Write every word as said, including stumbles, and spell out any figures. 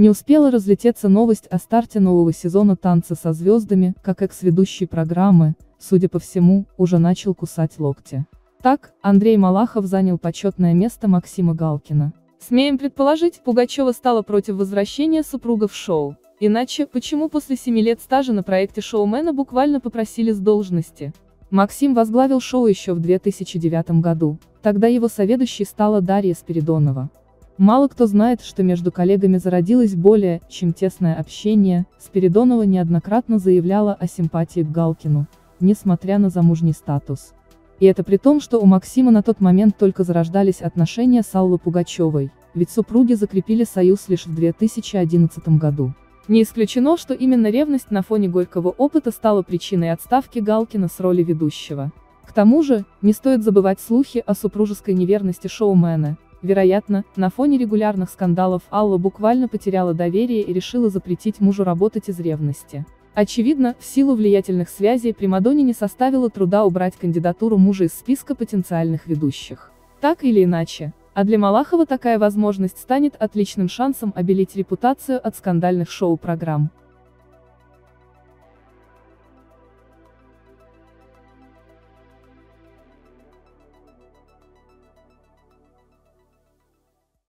Не успела разлететься новость о старте нового сезона «Танца со звездами», как экс-ведущий программы, судя по всему, уже начал кусать локти. Так, Андрей Малахов занял почетное место Максима Галкина. Смеем предположить, Пугачева стала против возвращения супруга в шоу. Иначе, почему после семи лет стажа на проекте шоумена буквально попросили с должности? Максим возглавил шоу еще в две тысячи девятом году, тогда его соведущей стала Дарья Спиридонова. Мало кто знает, что между коллегами зародилось более, чем тесное общение. Спиридонова неоднократно заявляла о симпатии к Галкину, несмотря на замужний статус. И это при том, что у Максима на тот момент только зарождались отношения с Аллой Пугачевой, ведь супруги закрепили союз лишь в две тысячи одиннадцатом году. Не исключено, что именно ревность на фоне горького опыта стала причиной отставки Галкина с роли ведущего. К тому же, не стоит забывать слухи о супружеской неверности шоумена. Вероятно, на фоне регулярных скандалов Алла буквально потеряла доверие и решила запретить мужу работать из ревности. Очевидно, в силу влиятельных связей примадонне не составило труда убрать кандидатуру мужа из списка потенциальных ведущих. Так или иначе, а для Малахова такая возможность станет отличным шансом обелить репутацию от скандальных шоу-программ.